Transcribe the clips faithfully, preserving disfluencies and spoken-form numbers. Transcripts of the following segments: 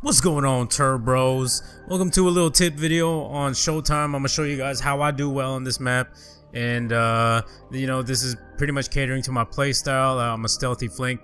What's going on, Turbros? Welcome to a little tip video on Showtime. I'm gonna show you guys how I do well in this map, and uh, you know, this is pretty much catering to my playstyle. I'm a stealthy flank,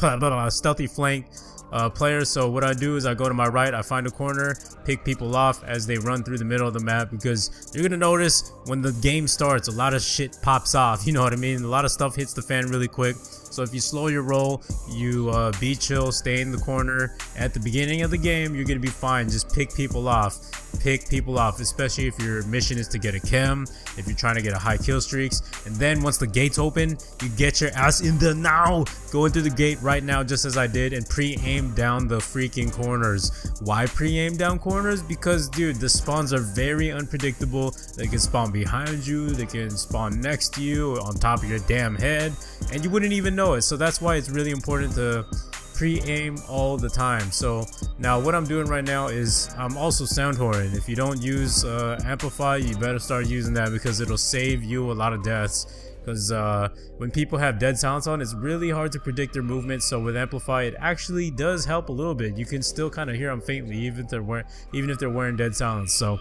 blah, blah, blah, stealthy flank uh, player. So what I do is I go to my right, I find a corner, pick people off as they run through the middle of the map, because you're gonna notice when the game starts, a lot of shit pops off. You know what I mean? A lot of stuff hits the fan really quick. So if you slow your roll, you uh, be chill, stay in the corner at the beginning of the game, you're gonna be fine. Just pick people off, pick people off, especially if your mission is to get a K E M, if you're trying to get a high kill streaks. And then once the gate's open, you get your ass in the now, going through the gate right now, just as I did, and pre-aim down the freaking corners. Why pre-aim down corners? Because, dude, the spawns are very unpredictable. They can spawn behind you, they can spawn next to you, on top of your damn head, and you wouldn't even know it. So that's why it's really important to pre-aim all the time. So now what I'm doing right now is I'm also sound whoring. If you don't use uh, Amplify, you better start using that, because it'll save you a lot of deaths. Because uh, when people have Dead Silence on, it's really hard to predict their movement. So with Amplify, it actually does help a little bit. You can still kind of hear them faintly, even if they're wearing, even if they're wearing Dead Silence. So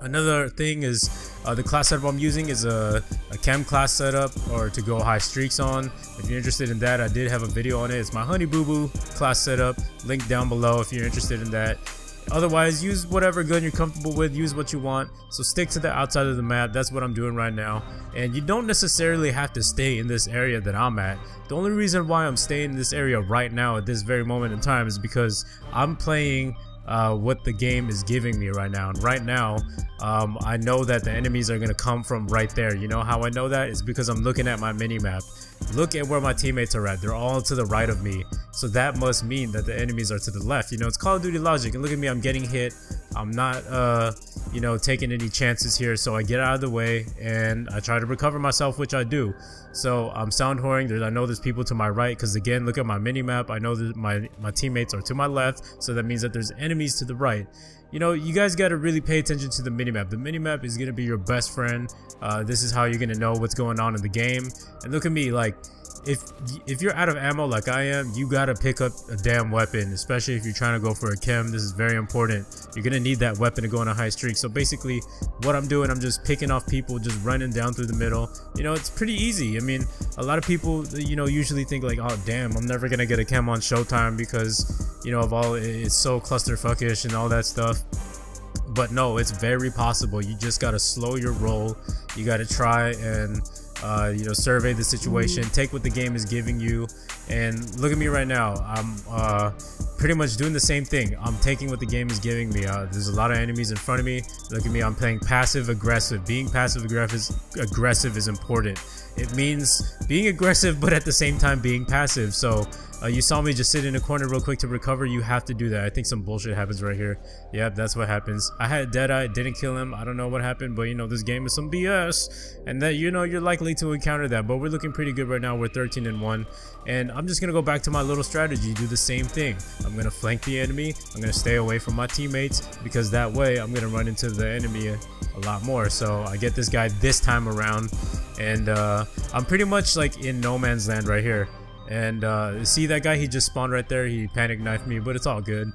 another thing is uh, the class setup I'm using is a, a K E M class setup, or to go high streaks on. If you're interested in that, I did have a video on it. It's my Honey Boo Boo class setup, link down below if you're interested in that. Otherwise, use whatever gun you're comfortable with, use what you want. So stick to the outside of the map. That's what I'm doing right now. And you don't necessarily have to stay in this area that I'm at. The only reason why I'm staying in this area right now at this very moment in time is because I'm playing Uh, what the game is giving me right now. And right now um, I know that the enemies are gonna come from right there. You know how I know that? It's because I'm looking at my mini map. Look at where my teammates are at. They're all to the right of me, so that must mean that the enemies are to the left. You know, it's Call of Duty logic. And look at me, I'm getting hit. I'm not uh, you know, taking any chances here. So I get out of the way and I try to recover myself, which I do. So I'm sound whoring. There's, I know there's people to my right, because again, look at my mini map. I know that my, my teammates are to my left, so that means that there's enemies to the right. You know, you guys got to really pay attention to the minimap. The minimap is going to be your best friend. Uh, this is how you're going to know what's going on in the game. And look at me, like, if if you're out of ammo like I am, you got to pick up a damn weapon, especially if you're trying to go for a K E M. This is very important. You're going to need that weapon to go on a high streak. So basically what I'm doing, I'm just picking off people, just running down through the middle. You know, it's pretty easy. I mean, a lot of people, you know, usually think like, oh damn, I'm never going to get a K E M on Showtime because, you know, of all, it's so clusterfuckish and all that stuff. But no, it's very possible. You just got to slow your roll. You got to try and uh you know, survey the situation, take what the game is giving you. And look at me right now, I'm uh pretty much doing the same thing. I'm taking what the game is giving me. Uh there's a lot of enemies in front of me. Look at me, I'm playing passive aggressive. Being passive aggressive aggressive is important. It means being aggressive but at the same time being passive. So Uh, you saw me just sit in a corner real quick to recover. You have to do that. I think some bullshit happens right here. Yep, that's what happens. I had Deadeye, didn't kill him. I don't know what happened, but you know, this game is some B S, and that, you know, you're likely to encounter that. But we're looking pretty good right now. We're thirteen and one, and I'm just gonna go back to my little strategy. Do the same thing. I'm gonna flank the enemy. I'm gonna stay away from my teammates, because that way I'm gonna run into the enemy a lot more. So I get this guy this time around, and uh, I'm pretty much like in no man's land right here. And uh, see that guy, he just spawned right there. He panic knifed me, but it's all good.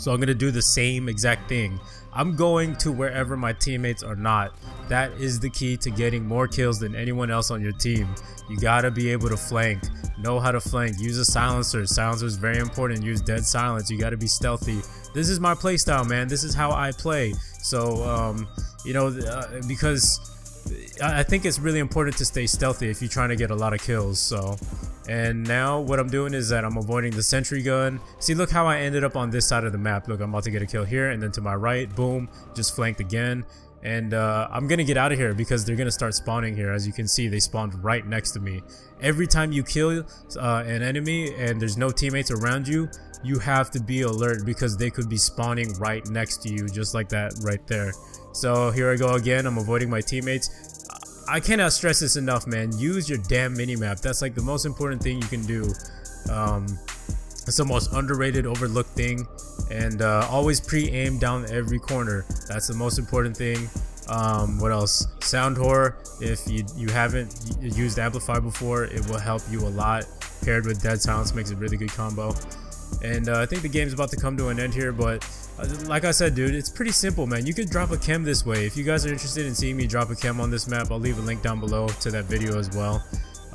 So I'm going to do the same exact thing. I'm going to wherever my teammates are not. That is the key to getting more kills than anyone else on your team. You got to be able to flank. Know how to flank. Use a silencer. Silencer is very important. Use Dead Silence. You got to be stealthy. This is my playstyle, man. This is how I play. So, um, you know, uh, because I think it's really important to stay stealthy if you're trying to get a lot of kills. So... and now what I'm doing is that I'm avoiding the sentry gun. See, look how I ended up on this side of the map. Look, I'm about to get a kill here, and then to my right, boom, just flanked again. And uh, I'm gonna get out of here because they're gonna start spawning here. As you can see, they spawned right next to me. Every time you kill uh, an enemy and there's no teammates around you, you have to be alert, because they could be spawning right next to you, just like that right there. So here I go again, I'm avoiding my teammates. I cannot stress this enough, man. Use your damn minimap. That's like the most important thing you can do. Um, it's the most underrated, overlooked thing. And uh, always pre-aim down every corner. That's the most important thing. Um, what else? Sound whore. If you, you haven't used Amplify before, it will help you a lot. Paired with Dead Silence makes a really good combo. And uh, I think the game's about to come to an end here, but uh, like I said, dude, it's pretty simple, man. You could drop a K E M this way. If you guys are interested in seeing me drop a K E M on this map, I'll leave a link down below to that video as well.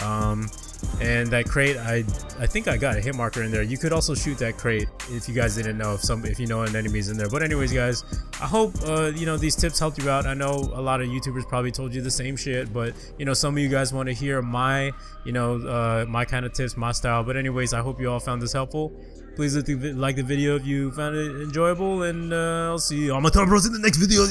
Um, and that crate, I I think I got a hit marker in there. You could also shoot that crate if you guys didn't know, if some if you know an enemy's in there. But anyways, guys, I hope uh, you know, these tips helped you out. I know a lot of YouTubers probably told you the same shit, but you know, some of you guys want to hear my you know uh, my kind of tips, my style. But anyways, I hope you all found this helpful. Please like the video if you found it enjoyable, and uh, I'll see you all my Turbros in the next video.